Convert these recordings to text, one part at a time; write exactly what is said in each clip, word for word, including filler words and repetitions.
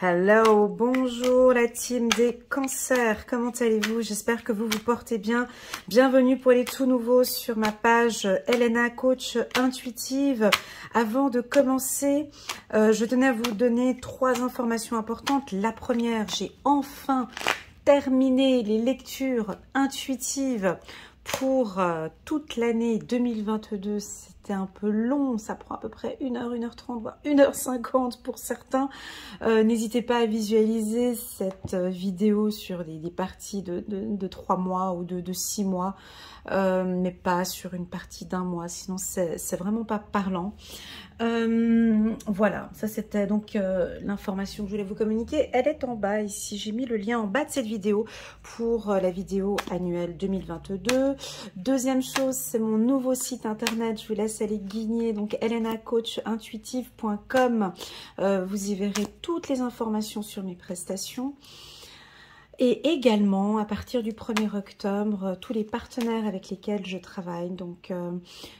Hello, bonjour la team des cancers, comment allez-vous? J'espère que vous vous portez bien. Bienvenue pour les tout nouveaux sur ma page Helena Coach Intuitive. Avant de commencer, euh, je tenais à vous donner trois informations importantes. La première, j'ai enfin terminé les lectures intuitives pour euh, toute l'année deux mille vingt-deux. C'était un peu long, ça prend à peu près une heure, une heure trente, voire une heure cinquante pour certains. Euh, n'hésitez pas à visualiser cette vidéo sur des, des parties de, de, de trois mois ou de, de six mois, euh, mais pas sur une partie d'un mois, sinon c'est vraiment pas parlant. Euh, voilà, ça c'était donc euh, l'information que je voulais vous communiquer. Elle est en bas ici, j'ai mis le lien en bas de cette vidéo pour euh, la vidéo annuelle deux mille vingt-deux. Deuxième chose, c'est mon nouveau site internet, je vous laisse aller guigner, donc helena coach intuitive point com. Euh, vous y verrez toutes les informations sur mes prestations. Et également, à partir du premier octobre, tous les partenaires avec lesquels je travaille. Donc, euh,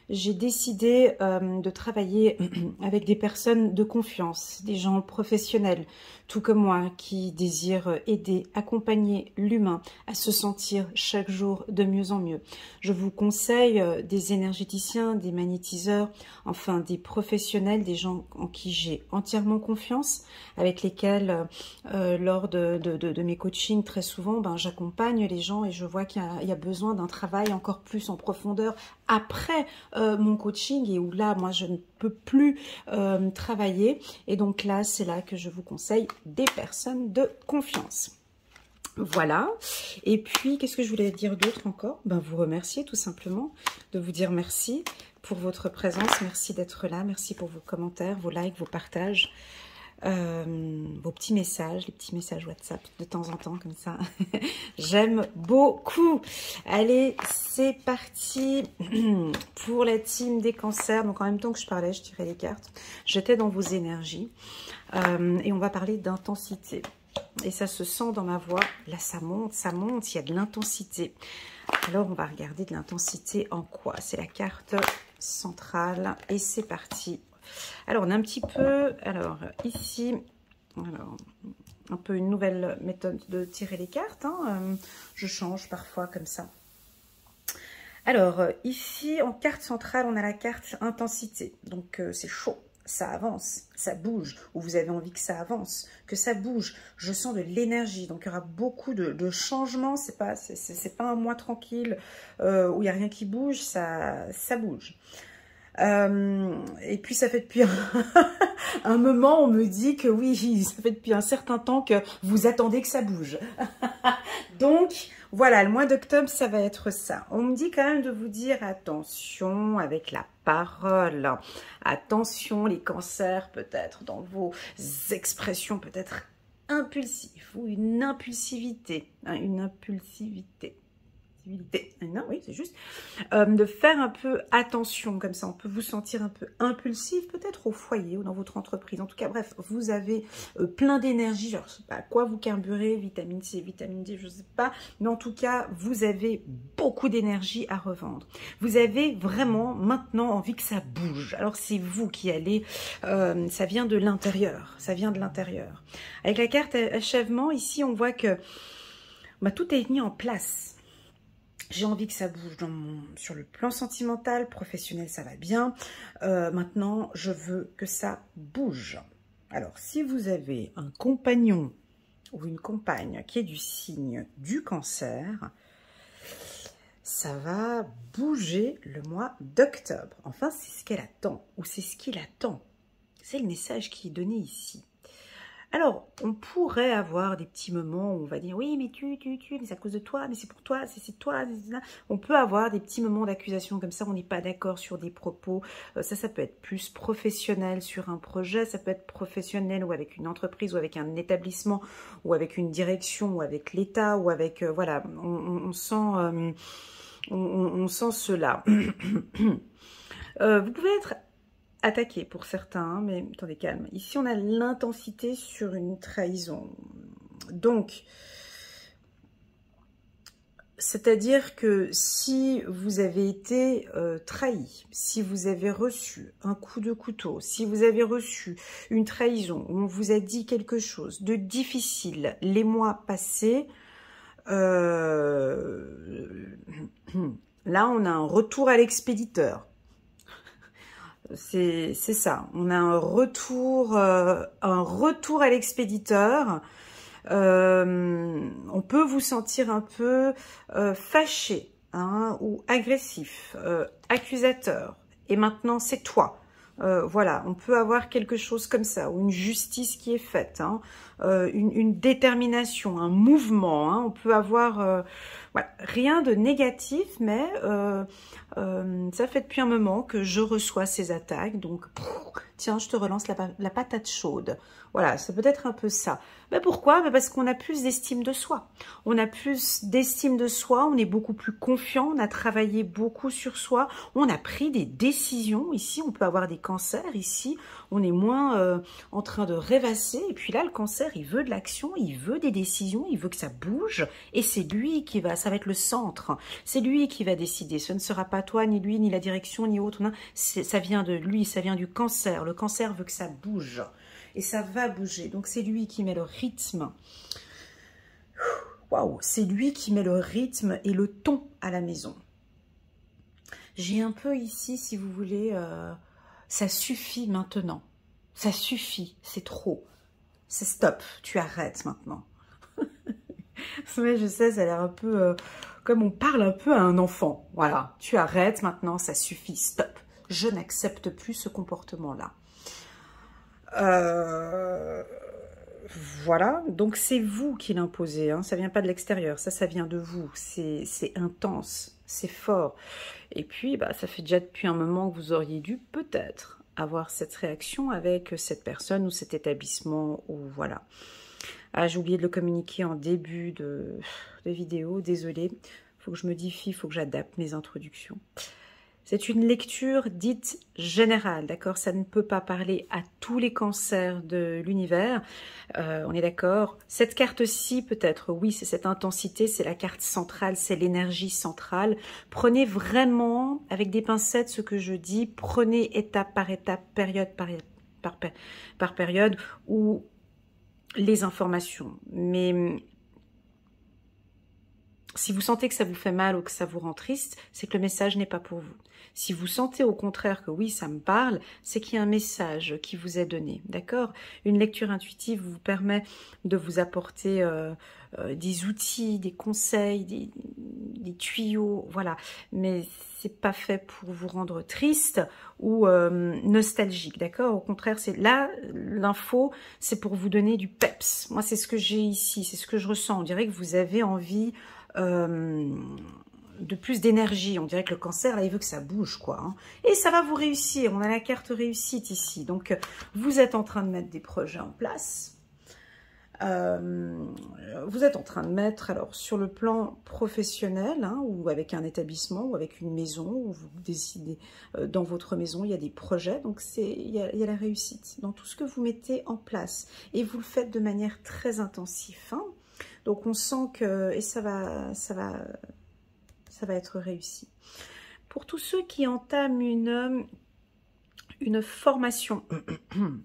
j'ai décidé euh, de travailler avec des personnes de confiance, des gens professionnels, tout comme moi, qui désirent aider, accompagner l'humain à se sentir chaque jour de mieux en mieux. Je vous conseille des énergéticiens, des magnétiseurs, enfin des professionnels, des gens en qui j'ai entièrement confiance, avec lesquels, euh, lors de, de, de, de mes coachings, très souvent, ben, j'accompagne les gens et je vois qu'il y, y a besoin d'un travail encore plus en profondeur après euh, mon coaching et où là, moi, je ne peux plus euh, travailler. Et donc là, c'est là que je vous conseille des personnes de confiance. Voilà. Et puis, qu'est-ce que je voulais dire d'autre encore? Ben, vous remercier tout simplement, de vous dire merci pour votre présence. Merci d'être là. Merci pour vos commentaires, vos likes, vos partages. Euh, vos petits messages, les petits messages WhatsApp de temps en temps comme ça. J'aime beaucoup. Allez, c'est parti pour la team des cancers. Donc en même temps que je parlais, je tirais les cartes. J'étais dans vos énergies euh, et on va parler d'intensité. Et ça se sent dans ma voix. Là, ça monte, ça monte. Il y a de l'intensité. Alors, on va regarder de l'intensité en quoi? C'est la carte centrale et c'est parti. Alors, on a un petit peu, alors ici, alors, un peu une nouvelle méthode de tirer les cartes. Hein. Je change parfois comme ça. Alors, ici, en carte centrale, on a la carte intensité. Donc, euh, c'est chaud, ça avance, ça bouge. Ou vous avez envie que ça avance, que ça bouge. Je sens de l'énergie. Donc, il y aura beaucoup de, de changements. C'est pas, c'est, c'est pas un mois tranquille euh, où il n'y a rien qui bouge, ça, ça bouge. Euh, et puis ça fait depuis un, un moment, on me dit que oui, ça fait depuis un certain temps que vous attendez que ça bouge. Donc voilà, le mois d'octobre, ça va être ça. On me dit quand même de vous dire attention avec la parole, attention les cancers peut-être dans vos expressions peut-être impulsifs ou une impulsivité, hein, une impulsivité. Non, oui, c'est juste euh, de faire un peu attention comme ça. On peut vous sentir un peu impulsif, peut-être au foyer ou dans votre entreprise. En tout cas, bref, vous avez euh, plein d'énergie. Je ne sais pas à quoi vous carburez, vitamine C, vitamine D, je ne sais pas. Mais en tout cas, vous avez beaucoup d'énergie à revendre. Vous avez vraiment maintenant envie que ça bouge. Alors, c'est vous qui allez. Euh, ça vient de l'intérieur. Ça vient de l'intérieur. Avec la carte achèvement, ici, on voit que bah, tout est mis en place. J'ai envie que ça bouge dans mon, sur le plan sentimental, professionnel, ça va bien. Euh, maintenant, je veux que ça bouge. Alors, si vous avez un compagnon ou une compagne qui est du signe du cancer, ça va bouger le mois d'octobre. Enfin, c'est ce qu'elle attend ou c'est ce qu'il attend. C'est le message qui est donné ici. Alors, on pourrait avoir des petits moments où on va dire « oui, mais tu, tu, tu, mais c'est à cause de toi, mais c'est pour toi, c'est toi, c'est là ». On peut avoir des petits moments d'accusation comme ça, on n'est pas d'accord sur des propos. Euh, ça, ça peut être plus professionnel sur un projet, ça peut être professionnel ou avec une entreprise ou avec un établissement ou avec une direction ou avec l'État ou avec… Euh, voilà, on, on, on, sent, euh, on, on sent cela. euh, vous pouvez être… attaqué pour certains, mais attendez, calme. Ici, on a l'intensité sur une trahison. Donc, C'est-à-dire que si vous avez été euh, trahi, si vous avez reçu un coup de couteau, si vous avez reçu une trahison, où on vous a dit quelque chose de difficile les mois passés, euh, là on a un retour à l'expéditeur. C'est ça, on a un retour, euh, un retour à l'expéditeur. Euh, on peut vous sentir un peu euh, fâché, hein, ou agressif, euh, accusateur. Et maintenant, c'est toi. Euh, voilà, on peut avoir quelque chose comme ça, ou une justice qui est faite, hein, euh, une, une détermination, un mouvement. Hein, on peut avoir euh, voilà, rien de négatif, mais euh, euh, ça fait depuis un moment que je reçois ces attaques. Donc, pff, tiens, je te relance la, la patate chaude. Voilà, c'est peut-être un peu ça. Ben pourquoi? Ben parce qu'on a plus d'estime de soi. On a plus d'estime de soi, on est beaucoup plus confiant, on a travaillé beaucoup sur soi, on a pris des décisions. Ici, on peut avoir des cancers. Ici, on est moins euh, en train de rêvasser. Et puis là, le cancer, il veut de l'action, il veut des décisions, il veut que ça bouge. Et c'est lui qui va, ça va être le centre. C'est lui qui va décider. Ce ne sera pas toi, ni lui, ni la direction, ni autre. Non, ça vient de lui, ça vient du cancer. Le cancer veut que ça bouge. Et ça va bouger. Donc, c'est lui qui met le rythme. Waouh, c'est lui qui met le rythme et le ton à la maison. J'ai un peu ici, si vous voulez, euh, ça suffit maintenant. Ça suffit, c'est trop. C'est stop, tu arrêtes maintenant. Mais je sais, ça a l'air un peu... Euh, comme on parle un peu à un enfant. Voilà, tu arrêtes maintenant, ça suffit, stop. Je n'accepte plus ce comportement-là. Euh, voilà, donc c'est vous qui l'imposez, hein. Ça vient pas de l'extérieur, ça, ça vient de vous, c'est intense, c'est fort, et puis bah, ça fait déjà depuis un moment que vous auriez dû peut-être avoir cette réaction avec cette personne ou cet établissement, ou voilà. Ah, j'ai oublié de le communiquer en début de, de vidéo, désolée, faut que je modifie, faut que j'adapte mes introductions. C'est une lecture dite générale, d'accord? Ça ne peut pas parler à tous les cancers de l'univers, euh, on est d'accord? Cette carte-ci, peut-être, oui, c'est cette intensité, c'est la carte centrale, c'est l'énergie centrale. Prenez vraiment, avec des pincettes, ce que je dis, prenez étape par étape, période par, par, par période, ou les informations. Mais... si vous sentez que ça vous fait mal ou que ça vous rend triste, c'est que le message n'est pas pour vous. Si vous sentez au contraire que oui, ça me parle, c'est qu'il y a un message qui vous est donné, d'accord? Une lecture intuitive vous permet de vous apporter euh, euh, des outils, des conseils, des, des tuyaux, voilà. Mais c'est pas fait pour vous rendre triste ou euh, nostalgique, d'accord? Au contraire, c'est là, l'info, c'est pour vous donner du peps. Moi, c'est ce que j'ai ici, c'est ce que je ressens. On dirait que vous avez envie... Euh, de plus d'énergie. On dirait que le cancer, là, il veut que ça bouge, quoi, hein. Et ça va vous réussir. On a la carte réussite ici. Donc, vous êtes en train de mettre des projets en place. Euh, vous êtes en train de mettre, alors, sur le plan professionnel, hein, ou avec un établissement, ou avec une maison, où vous décidez, euh, dans votre maison, il y a des projets. Donc, il y a, y a la réussite dans tout ce que vous mettez en place. Et vous le faites de manière très intensive, hein. Donc, on sent que... Et ça va, ça va, ça va être réussi. Pour tous ceux qui entament une, une formation,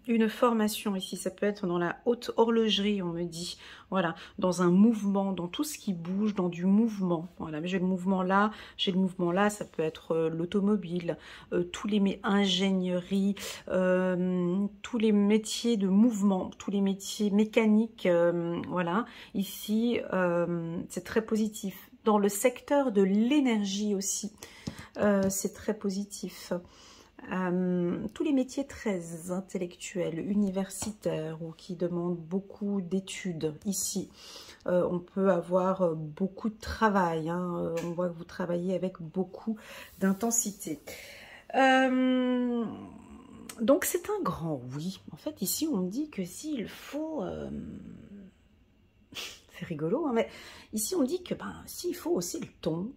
une formation ici, ça peut être dans la haute horlogerie, on me dit, voilà, dans un mouvement, dans tout ce qui bouge, dans du mouvement. Voilà, j'ai le mouvement là, j'ai le mouvement là, ça peut être euh, l'automobile, euh, tous les métiers ingénierie, euh, tous les métiers de mouvement, tous les métiers mécaniques, euh, voilà. Ici, euh, c'est très positif. Dans le secteur de l'énergie aussi, euh, c'est très positif. Euh, tous les métiers très intellectuels, universitaires, ou qui demandent beaucoup d'études ici. Euh, on peut avoir beaucoup de travail, hein. On voit que vous travaillez avec beaucoup d'intensité. Euh, donc c'est un grand oui. En fait, ici, on dit que s'il faut... Euh... c'est rigolo, hein, mais ici, on dit que ben, s'il faut aussi le ton,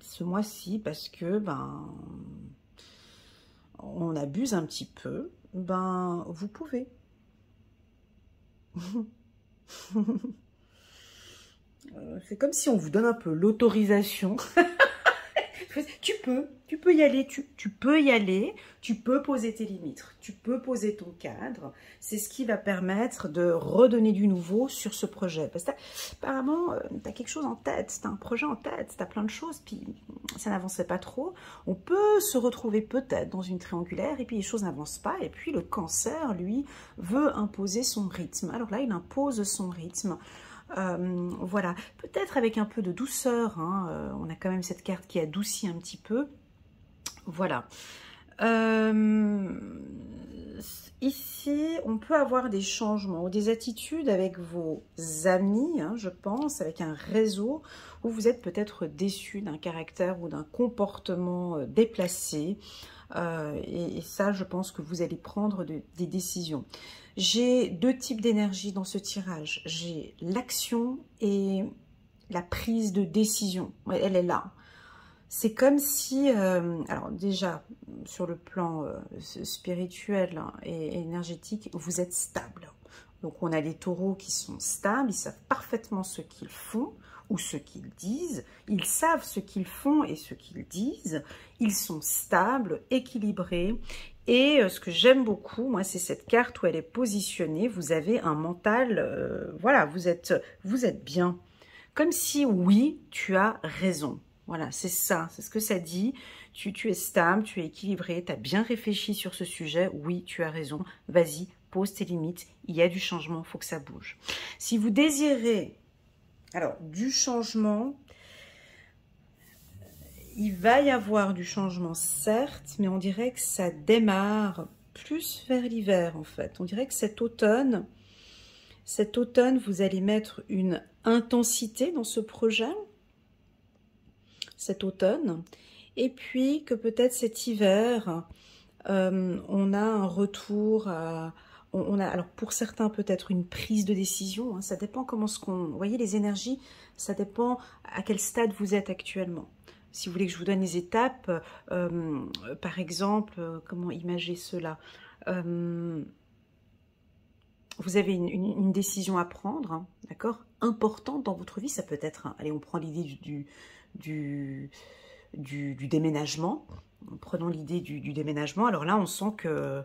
ce mois-ci, parce que... ben on abuse un petit peu, ben, vous pouvez. euh, c'est comme si on vous donne un peu l'autorisation. Tu peux, tu peux y aller, tu, tu peux y aller, tu peux poser tes limites, tu peux poser ton cadre. C'est ce qui va permettre de redonner du nouveau sur ce projet. Parce que apparemment, tu as quelque chose en tête, tu as un projet en tête, tu as plein de choses, puis ça n'avançait pas trop. On peut se retrouver peut-être dans une triangulaire, et puis les choses n'avancent pas, et puis le cancer, lui, veut imposer son rythme. Alors là, il impose son rythme. Euh, voilà, peut-être avec un peu de douceur, hein, euh, on a quand même cette carte qui adoucit un petit peu, voilà. Euh, ici, on peut avoir des changements ou des attitudes avec vos amis, hein, je pense, avec un réseau où vous êtes peut-être déçu d'un caractère ou d'un comportement déplacé. Euh, et, et ça, je pense que vous allez prendre de, des décisions. J'ai deux types d'énergie dans ce tirage. J'ai l'action et la prise de décision. Ouais, elle est là. C'est comme si, euh, alors déjà, sur le plan euh, spirituel et énergétique, vous êtes stable. Donc, on a des taureaux qui sont stables, ils savent parfaitement ce qu'ils font ou ce qu'ils disent. Ils savent ce qu'ils font et ce qu'ils disent. Ils sont stables, équilibrés. Et ce que j'aime beaucoup, moi, c'est cette carte où elle est positionnée. Vous avez un mental, euh, voilà, vous êtes, vous êtes bien. Comme si, oui, tu as raison. Voilà, c'est ça, c'est ce que ça dit. Tu, tu es stable, tu es équilibré, tu as bien réfléchi sur ce sujet. Oui, tu as raison, vas-y, pose tes limites. Il y a du changement, il faut que ça bouge. Si vous désirez, alors, du changement... Il va y avoir du changement, certes, mais on dirait que ça démarre plus vers l'hiver, en fait. On dirait que cet automne, cet automne, vous allez mettre une intensité dans ce projet, cet automne. Et puis que peut-être cet hiver, euh, on a un retour à... On a, alors pour certains, peut-être une prise de décision, hein, ça dépend comment ce qu'on... Vous voyez, les énergies, ça dépend à quel stade vous êtes actuellement. Si vous voulez que je vous donne les étapes, euh, par exemple, euh, comment imager cela, euh, vous avez une, une, une décision à prendre, hein, d'accord, importante dans votre vie, ça peut être, hein, allez, on prend l'idée du, du, du, du, du déménagement, prenons l'idée du, du déménagement, alors là, on sent que,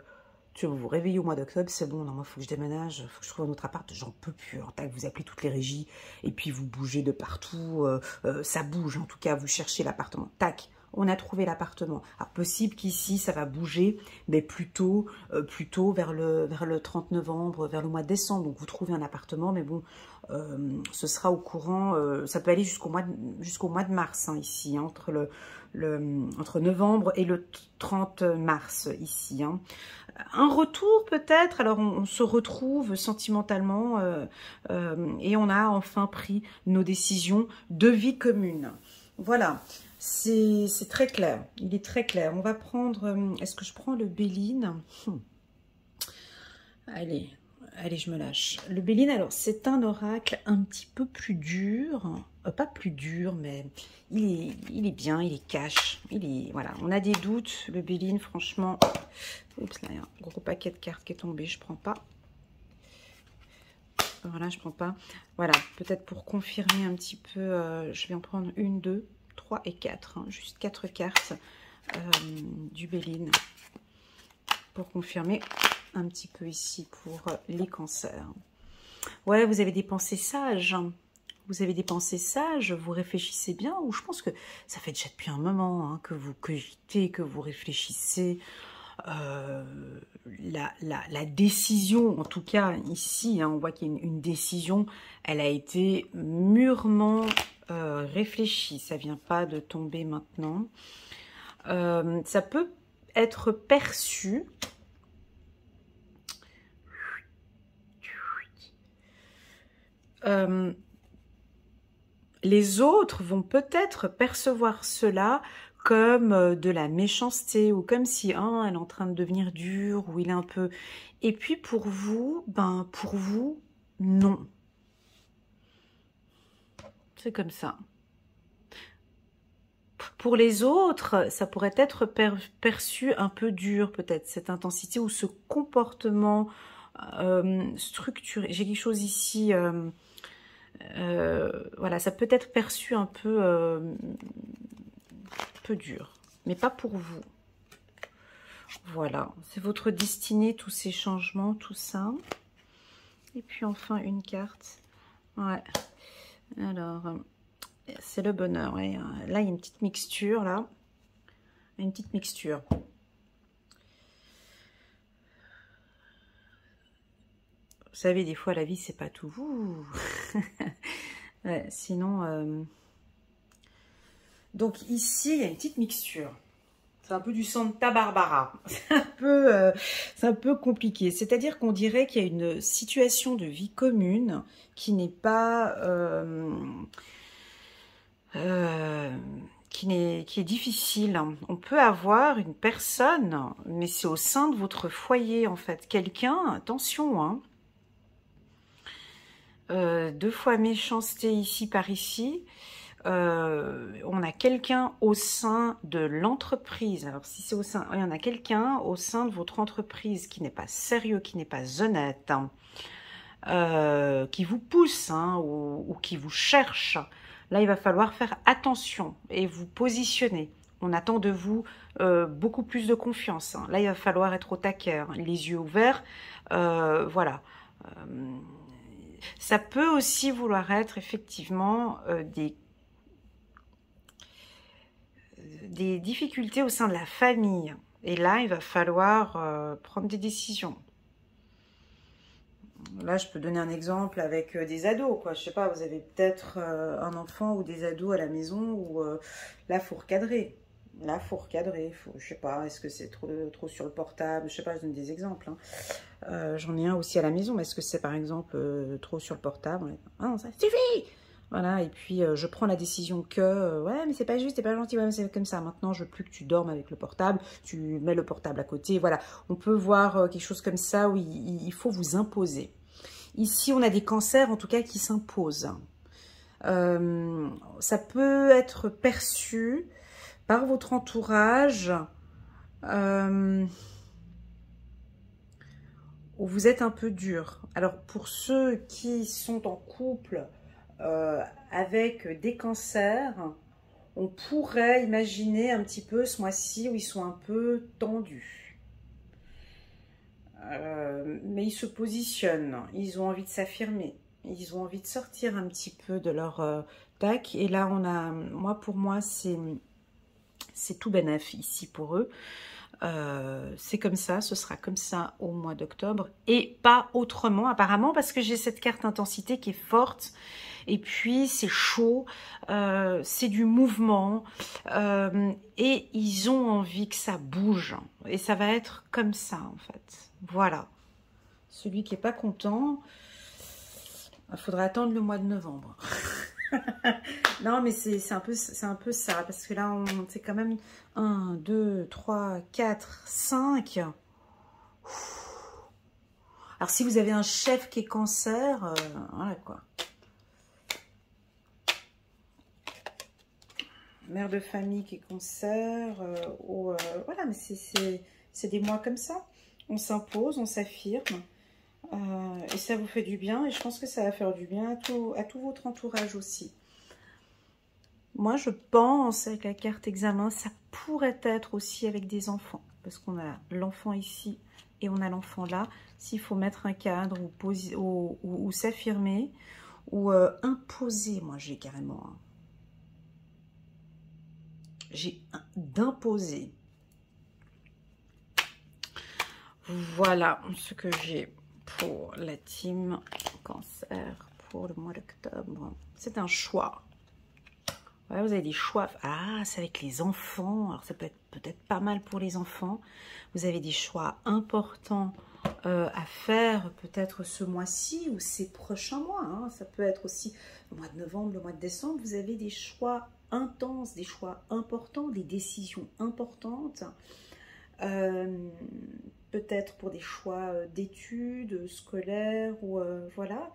tu vous vous réveillez au mois d'octobre, c'est bon, non, moi, il faut que je déménage, il faut que je trouve un autre appart, j'en peux plus. En tac, vous appelez toutes les régies, et puis vous bougez de partout, euh, euh, ça bouge, en tout cas, vous cherchez l'appartement. Tac, on a trouvé l'appartement. Alors, possible qu'ici, ça va bouger, mais plutôt, euh, plutôt vers le, vers le trente novembre, vers le mois de décembre. Donc, vous trouvez un appartement, mais bon, euh, ce sera au courant, euh, ça peut aller jusqu'au mois, jusqu'au mois de mars, hein, ici, hein, entre le... Le, entre novembre et le trente mars ici. Hein. Un retour peut-être, alors on, on se retrouve sentimentalement euh, euh, et on a enfin pris nos décisions de vie commune. Voilà, c'est très clair, il est très clair. On va prendre, est-ce que je prends le Belline? hum. Allez, allez, je me lâche. Le Belline, alors c'est un oracle un petit peu plus dur. Pas plus dur, mais il est, il est bien, il est cash. Il est, voilà. On a des doutes. Le Belline, franchement... Oups, là, il y a un gros paquet de cartes qui est tombé. Je prends pas. Voilà, je prends pas. Voilà, peut-être pour confirmer un petit peu, euh, je vais en prendre une, deux, trois et quatre. Hein, juste quatre cartes euh, du Belline pour confirmer un petit peu ici pour les cancers. Ouais, vous avez des pensées sages, hein. Vous avez des pensées sages, vous réfléchissez bien, ou je pense que ça fait déjà depuis un moment hein, que vous cogitez, que vous réfléchissez. Euh, la, la, la décision, en tout cas ici, hein, on voit qu'il y a une, une décision, elle a été mûrement euh, réfléchie. Ça ne vient pas de tomber maintenant. Euh, ça peut être perçu... Euh, Les autres vont peut-être percevoir cela comme de la méchanceté ou comme si hein, elle est en train de devenir dure ou il est un peu... Et puis pour vous, ben pour vous, non. C'est comme ça. Pour les autres, ça pourrait être perçu un peu dur peut-être, cette intensité ou ce comportement euh, structuré. J'ai quelque chose ici... Euh, Euh, voilà, ça peut être perçu un peu, euh, un peu dur, mais pas pour vous. Voilà, c'est votre destinée, tous ces changements, tout ça. Et puis enfin, une carte. Ouais. Alors, c'est le bonheur. Ouais. Là, il y a une petite mixture, là. Une petite mixture. Vous savez, des fois, la vie, c'est pas tout. Ouais, sinon... Euh... Donc, ici, il y a une petite mixture. C'est un peu du Santa Barbara. C'est un peu, euh, c'est un peu compliqué. C'est-à-dire qu'on dirait qu'il y a une situation de vie commune qui n'est pas... Euh, euh, qui, n'est, qui est difficile. On peut avoir une personne, mais c'est au sein de votre foyer, en fait. Quelqu'un, attention, hein. Euh, deux fois méchanceté ici par ici. Euh, on a quelqu'un au sein de l'entreprise. Alors, si c'est au sein, il y en a quelqu'un au sein de votre entreprise qui n'est pas sérieux, qui n'est pas honnête, hein, euh, qui vous pousse, hein, ou, ou qui vous cherche. Là, il va falloir faire attention et vous positionner. On attend de vous euh, beaucoup plus de confiance, hein. Là, il va falloir être au taquet, hein, les yeux ouverts. Euh, voilà. Euh, ça peut aussi vouloir être effectivement euh, des des difficultés au sein de la famille. Et là, il va falloir euh, prendre des décisions. Là, je peux donner un exemple avec euh, des ados, quoi. Je sais pas, vous avez peut-être euh, un enfant ou des ados à la maison où euh, là, faut recadrer. Là, faut recadrer. Faut, je sais pas, est-ce que c'est trop, trop sur le portable? Je sais pas, je donne des exemples, hein. Euh, j'en ai un aussi à la maison. Est-ce que c'est, par exemple, euh, trop sur le portable? Ah non, ça suffit! Voilà, et puis euh, je prends la décision que euh, ouais, mais c'est pas juste, c'est pas gentil, ouais, mais c'est comme ça. Maintenant, je veux plus que tu dormes avec le portable, tu mets le portable à côté. Voilà, on peut voir euh, quelque chose comme ça où il, il faut vous imposer. Ici, on a des cancers en tout cas qui s'imposent. Euh, ça peut être perçu par votre entourage euh, où vous êtes un peu dur. Alors, pour ceux qui sont en couple, Euh, avec des cancers, on pourrait imaginer un petit peu ce mois-ci où ils sont un peu tendus. Euh, mais ils se positionnent, ils ont envie de s'affirmer, ils ont envie de sortir un petit peu de leur euh, tac. Et là, on a, moi pour moi, c'est c'est tout bénef ici pour eux. Euh, c'est comme ça, ce sera comme ça au mois d'octobre et pas autrement apparemment, parce que j'ai cette carte intensité qui est forte. Et puis, c'est chaud, euh, c'est du mouvement, euh, et ils ont envie que ça bouge. Et ça va être comme ça, en fait. Voilà. Celui qui n'est pas content, il faudra attendre le mois de novembre. Non, mais c'est un, un peu ça, parce que là, on c'est quand même un, deux, trois, quatre, cinq. Alors, si vous avez un chef qui est cancer, euh, voilà quoi. Mère de famille qui est cancer, euh, ou, euh, voilà, mais c'est des mois comme ça. On s'impose, on s'affirme, euh, et ça vous fait du bien, et je pense que ça va faire du bien à tout, à tout votre entourage aussi. Moi, je pense, avec la carte examen, ça pourrait être aussi avec des enfants, parce qu'on a l'enfant ici et on a l'enfant là. S'il faut mettre un cadre ou s'affirmer, ou, ou, ou euh, imposer, moi j'ai carrément... Hein. J'ai d'imposer. Voilà ce que j'ai pour la team cancer pour le mois d'octobre. C'est un choix. Ouais, vous avez des choix. Ah, c'est avec les enfants. Alors, ça peut être peut-être pas mal pour les enfants. Vous avez des choix importants euh, à faire peut-être ce mois-ci ou ces prochains mois, hein. Ça peut être aussi le mois de novembre, le mois de décembre. Vous avez des choix intense, des choix importants, des décisions importantes, euh, peut-être pour des choix d'études scolaires, ou euh, voilà,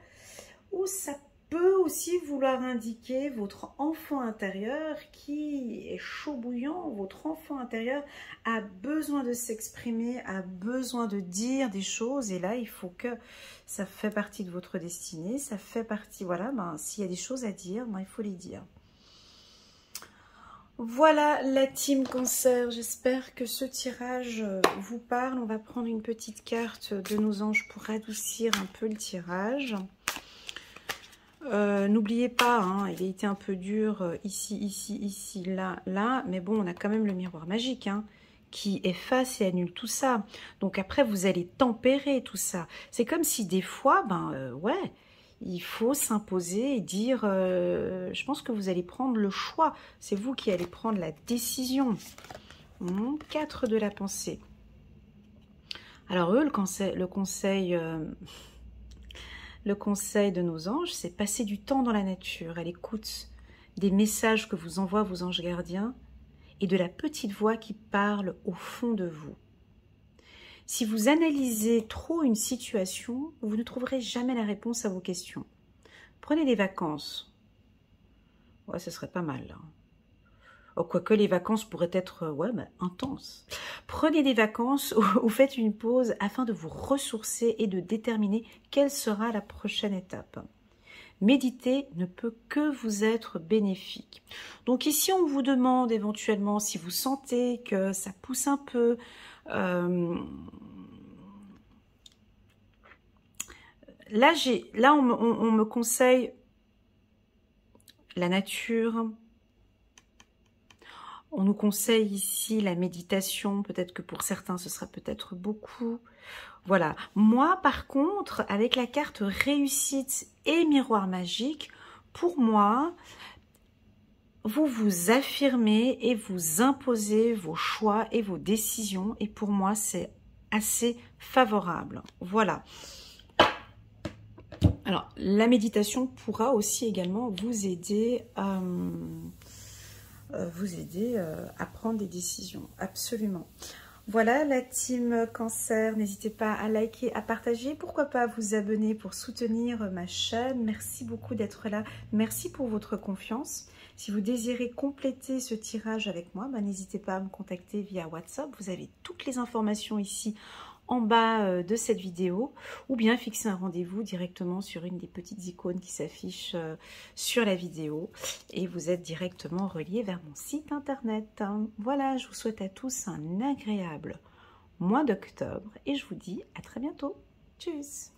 ou ça peut aussi vouloir indiquer votre enfant intérieur qui est chaud bouillant, votre enfant intérieur a besoin de s'exprimer, a besoin de dire des choses, et là il faut que ça fait partie de votre destinée, ça fait partie, voilà, ben, s'il y a des choses à dire, ben, il faut les dire. Voilà la team Cancer, j'espère que ce tirage vous parle. On va prendre une petite carte de nos anges pour adoucir un peu le tirage. Euh, N'oubliez pas, hein, il a été un peu dur ici, ici, ici, là, là. Mais bon, on a quand même le miroir magique, hein, qui efface et annule tout ça. Donc après, vous allez tempérer tout ça. C'est comme si des fois, ben euh, ouais... il faut s'imposer et dire, euh, je pense que vous allez prendre le choix. C'est vous qui allez prendre la décision. Mmh, quatre de la pensée. Alors eux, le conseil, le conseil, euh, le conseil de nos anges, c'est passer du temps dans la nature, à l'écoute des messages que vous envoient vos anges gardiens et de la petite voix qui parle au fond de vous. Si vous analysez trop une situation, vous ne trouverez jamais la réponse à vos questions. Prenez des vacances. Ouais, ce serait pas mal. Oh, quoique les vacances pourraient être ouais, bah, intenses. Prenez des vacances ou, ou faites une pause afin de vous ressourcer et de déterminer quelle sera la prochaine étape. Méditer ne peut que vous être bénéfique. Donc ici, on vous demande éventuellement si vous sentez que ça pousse un peu, euh... là, j'ai, là on, on, on me conseille la nature, on nous conseille ici la méditation, peut-être que pour certains, ce sera peut-être beaucoup. Voilà. Moi, par contre, avec la carte réussite et miroir magique, pour moi, vous vous affirmez et vous imposez vos choix et vos décisions. Et pour moi, c'est assez favorable. Voilà. Alors, la méditation pourra aussi également vous aider, euh, vous aider euh, à prendre des décisions. Absolument. Voilà la team Cancer, n'hésitez pas à liker, à partager, pourquoi pas à vous abonner pour soutenir ma chaîne. Merci beaucoup d'être là, merci pour votre confiance. Si vous désirez compléter ce tirage avec moi, bah, n'hésitez pas à me contacter via WhatsApp. Vous avez toutes les informations ici en bas de cette vidéo, ou bien fixer un rendez-vous directement sur une des petites icônes qui s'affichent sur la vidéo et vous êtes directement relié vers mon site internet. Voilà, je vous souhaite à tous un agréable mois d'octobre et je vous dis à très bientôt. Tchuss!